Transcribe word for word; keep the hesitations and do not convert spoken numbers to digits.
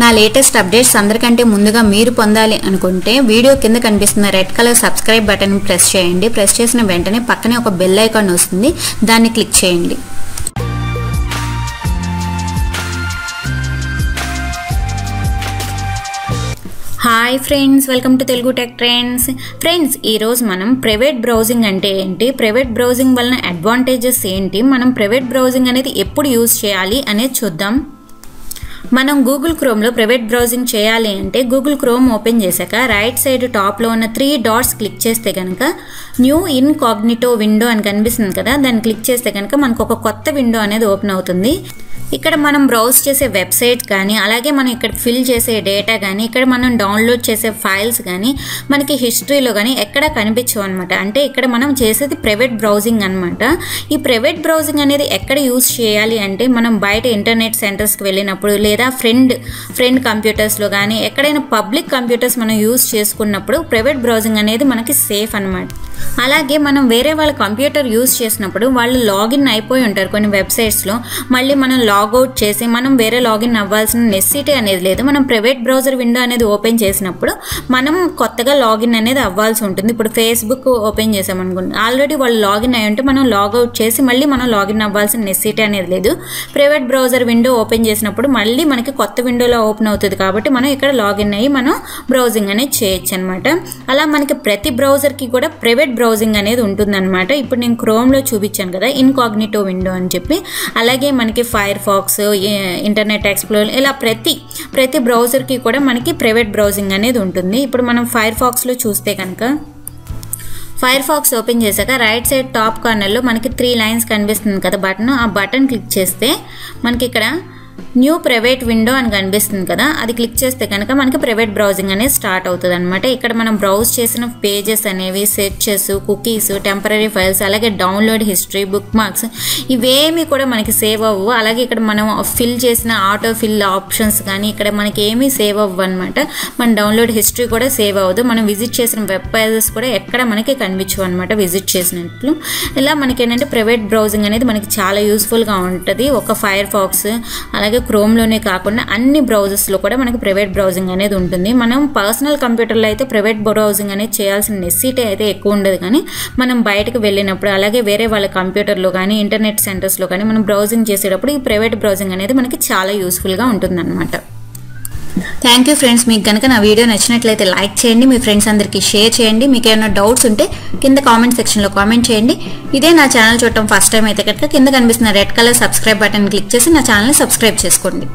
నా latest updates అందరికంటే ముందుగా మీరు పొందాలి అనుకుంటే వీడియో కింద కనిపిస్తున్న red colour subscribe button press చేయండి. ప్రెస్ చేసిన వెంటనే పక్కనే ఒక బెల్ ఐకాన్ వస్తుంది, దాన్ని క్లిక్ చేయండి. Hi friends, welcome to Telugu tech trends. Friends, ఈరోజు మనం ప్రైవేట్ బ్రౌజింగ్ అంటే ఏంటి, ప్రైవేట్ బ్రౌజింగ్ వలన అడ్వాంటేజెస్ ఏంటి, మనం ప్రైవేట్ బ్రౌజింగ్ అనేది ఎప్పుడు యూజ్ చేయాలి అనేది చూద్దాం. మనం గూగుల్ క్రోమ్లో ప్రైవేట్ బ్రౌజింగ్ చేయాలి అంటే గూగుల్ క్రోమ్ ఓపెన్ చేశాక రైట్ సైడ్ టాప్లో ఉన్న త్రీ డాట్స్ క్లిక్ చేస్తే కనుక న్యూ ఇన్కాగ్నిటో విండో అని కనిపిస్తుంది కదా, దాన్ని క్లిక్ చేస్తే కనుక మనకు ఒక కొత్త విండో అనేది ఓపెన్ అవుతుంది. ఇక్కడ మనం బ్రౌజ్ చేసే వెబ్సైట్ కానీ, అలాగే మనం ఇక్కడ ఫిల్ చేసే డేటా కానీ, ఇక్కడ మనం డౌన్లోడ్ చేసే ఫైల్స్ కానీ మనకి హిస్టరీలో కానీ ఎక్కడ కనిపించవు అనమాట. అంటే ఇక్కడ మనం చేసేది ప్రైవేట్ బ్రౌజింగ్ అనమాట. ఈ ప్రైవేట్ బ్రౌజింగ్ అనేది ఎక్కడ యూజ్ చేయాలి అంటే మనం బయట ఇంటర్నెట్ సెంటర్స్కి వెళ్ళినప్పుడు, లేదా ఫ్రెండ్ ఫ్రెండ్ కంప్యూటర్స్లో కానీ, ఎక్కడైనా పబ్లిక్ కంప్యూటర్స్ మనం యూజ్ చేసుకున్నప్పుడు ప్రైవేట్ బ్రౌజింగ్ అనేది మనకి సేఫ్ అనమాట. అలాగే మనం వేరే వాళ్ళ కంప్యూటర్ యూజ్ చేసినప్పుడు వాళ్ళు లాగిన్ అయిపోయి ఉంటారు కొన్ని వెబ్సైట్స్లో, మళ్ళీ మనం లాగౌట్ చేసి మనం వేరే లాగిన్ అవ్వాల్సిన నెసెసిటీ అనేది లేదు. మనం ప్రైవేట్ బ్రౌజర్ విండో అనేది ఓపెన్ చేసినప్పుడు మనం కొత్తగా లాగిన్ అనేది అవ్వాల్సి ఉంటుంది. ఇప్పుడు ఫేస్బుక్ ఓపెన్ చేసామనుకోండి, ఆల్రెడీ వాళ్ళు లాగిన్ అయ్యి ఉంటే మనం లాగౌట్ చేసి మళ్ళీ మనం లాగిన్ అవ్వాల్సిన నెసెసిటీ అనేది లేదు. ప్రైవేట్ బ్రౌజర్ విండో ఓపెన్ చేసినప్పుడు మళ్ళీ మనకి కొత్త విండోలో ఓపెన్ అవుతుంది కాబట్టి మనం ఇక్కడ లాగిన్ అయ్యి మనం బ్రౌజింగ్ అనేది చేయొచ్చు అనమాట. అలా మనకి ప్రతి బ్రౌజర్కి కూడా ప్రైవేట్ బ్రౌజింగ్ అనేది ఉంటుందన్నమాట. ఇప్పుడు నేను క్రోమ్లో చూపించాను కదా ఇన్కాగ్నిటో విండో అని చెప్పి, అలాగే మనకి ఫైర్ ఫాక్స్, ఇంటర్నెట్ ఎక్స్ప్లోర్, ఇలా ప్రతి ప్రతి బ్రౌజర్కి కూడా మనకి ప్రైవేట్ బ్రౌజింగ్ అనేది ఉంటుంది. ఇప్పుడు మనం ఫైర్ ఫాక్స్లో చూస్తే కనుక, ఫైర్ ఫాక్స్ ఓపెన్ చేశాక రైట్ సైడ్ టాప్ కార్నర్లో మనకి త్రీ లైన్స్ కనిపిస్తుంది కదా బటన్, ఆ బటన్ క్లిక్ చేస్తే మనకి ఇక్కడ న్యూ ప్రైవేట్ విండో అని కనిపిస్తుంది కదా, అది క్లిక్ చేస్తే కనుక మనకి ప్రైవేట్ బ్రౌజింగ్ అనేది స్టార్ట్ అవుతుంది అనమాట. ఇక్కడ మనం బ్రౌజ్ చేసిన పేజెస్ అనేవి, సెర్చెస్, కుకీస్, టెంపరీ ఫైల్స్, అలాగే డౌన్లోడ్ హిస్టరీ, బుక్ మార్క్స్, ఇవేమీ కూడా మనకి సేవ్ అవ్వవు. అలాగే ఇక్కడ మనం ఫిల్ చేసిన ఆటో ఫిల్ ఆప్షన్స్ కానీ ఇక్కడ మనకి ఏమీ సేవ్ అవ్వవు అనమాట. మన డౌన్లోడ్ హిస్టరీ కూడా సేవ్ అవ్వదు, మనం విజిట్ చేసిన వెబ్ పేజెస్ కూడా ఎక్కడ మనకి కనిపించవు అనమాట విజిట్ చేసినట్లు. ఇలా మనకి ఏంటంటే ప్రైవేట్ బ్రౌజింగ్ అనేది మనకి చాలా యూస్ఫుల్గా ఉంటుంది. ఒక ఫైర్ ఫాక్స్ అలాగే క్రోమ్లోనే కాకుండా అన్ని బ్రౌజర్స్లో కూడా మనకి ప్రైవేట్ బ్రౌజింగ్ అనేది ఉంటుంది. మనం పర్సనల్ కంప్యూటర్లో అయితే ప్రైవేట్ బ్రౌజింగ్ అనేది చేయాల్సిన నెసెసిటీ అయితే ఎక్కువ ఉండదు, కానీ మనం బయటకు వెళ్ళినప్పుడు అలాగే వేరే వాళ్ళ కంప్యూటర్లో కానీ, ఇంటర్నెట్ సెంటర్స్లో కానీ మనం బ్రౌజింగ్ చేసేటప్పుడు ఈ ప్రైవేట్ బ్రౌజింగ్ అనేది మనకి చాలా యూస్ఫుల్గా ఉంటుందన్నమాట. Thank you friends. మీకు కనుక నా వీడియో నచ్చినట్లయితే లైక్ చేయండి, మీ ఫ్రెండ్స్ అందరికీ షేర్ చేయండి. మీకు ఏమైనా డౌట్స్ ఉంటే కింద కామెంట్ సెక్షన్లో కామెంట్ చేయండి. ఇదే నా ఛానల్ చూడటం ఫస్ట్ టైం అయితే కనుక కింద కనిపిస్తున్న red colour subscribe button click చేసి నా ఛానల్ని సబ్స్క్రైబ్ చేసుకోండి.